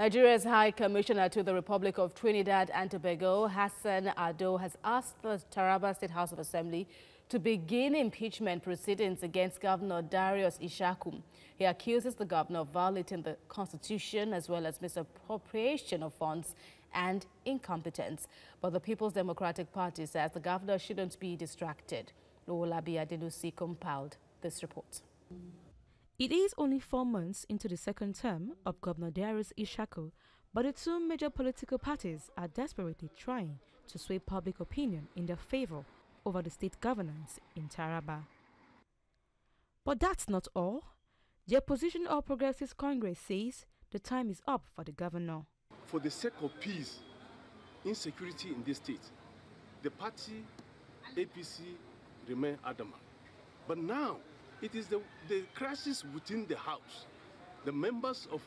Nigeria's High Commissioner to the Republic of Trinidad and Tobago, Hassan Ardo, has asked the Taraba State House of Assembly to begin impeachment proceedings against Governor Darius Ishaku. He accuses the governor of violating the Constitution as well as misappropriation of funds and incompetence. But the People's Democratic Party says the governor shouldn't be distracted. Lola Biadelusi compiled this report. It is only 4 months into the second term of Governor Darius Ishaku, but the two major political parties are desperately trying to sway public opinion in their favor over the state governance in Taraba. But that's not all. The opposition All Progressives Congress says the time is up for the governor. For the sake of peace, insecurity in this state, the party APC remain adamant. But now, it is the crisis within the house. The members of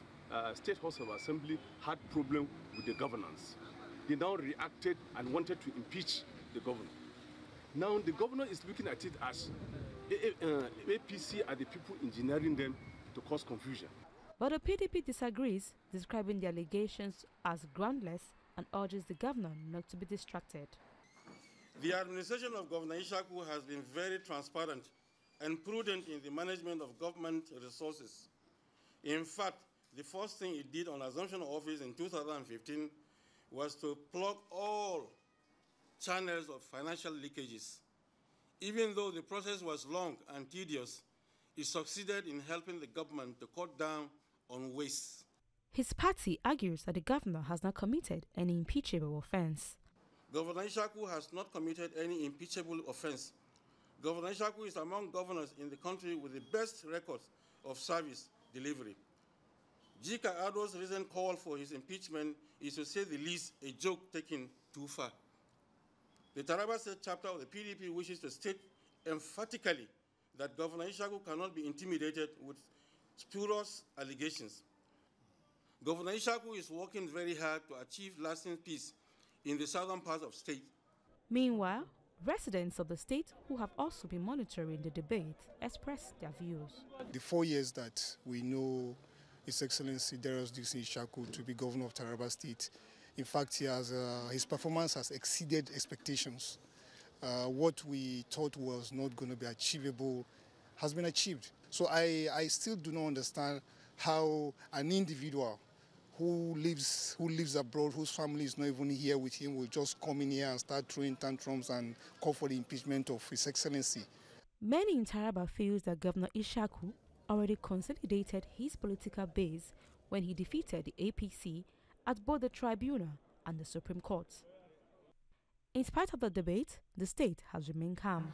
State House of Assembly had problem with the governance. They now reacted and wanted to impeach the governor. Now the governor is looking at it as APC are the people engineering them to cause confusion. But the PDP disagrees, describing the allegations as groundless and urges the governor not to be distracted. The administration of Governor Ishaku has been very transparent and prudent in the management of government resources. In fact, the first thing it did on assumption of office in 2015 was to plug all channels of financial leakages. Even though the process was long and tedious, it succeeded in helping the government to cut down on waste. His party argues that the governor has not committed any impeachable offense. Governor Ishaku has not committed any impeachable offense. Governor Ishaku is among governors in the country with the best records of service delivery. Jika Ado's recent call for his impeachment is, to say the least, a joke taken too far. The Taraba State chapter of the PDP wishes to state emphatically that Governor Ishaku cannot be intimidated with spurious allegations. Governor Ishaku is working very hard to achieve lasting peace in the southern part of the state. Meanwhile, residents of the state who have also been monitoring the debate expressed their views. The 4 years that we know His Excellency Darius Ishaku to be governor of Taraba State, in fact, he has, his performance has exceeded expectations. What we thought was not going to be achievable has been achieved. So I still do not understand how an individual who lives abroad, whose family is not even here with him, will just come in here and start throwing tantrums and call for the impeachment of His Excellency. Many in Taraba feels that Governor Ishaku already consolidated his political base when he defeated the APC at both the tribunal and the Supreme Court. In spite of the debate, the state has remained calm.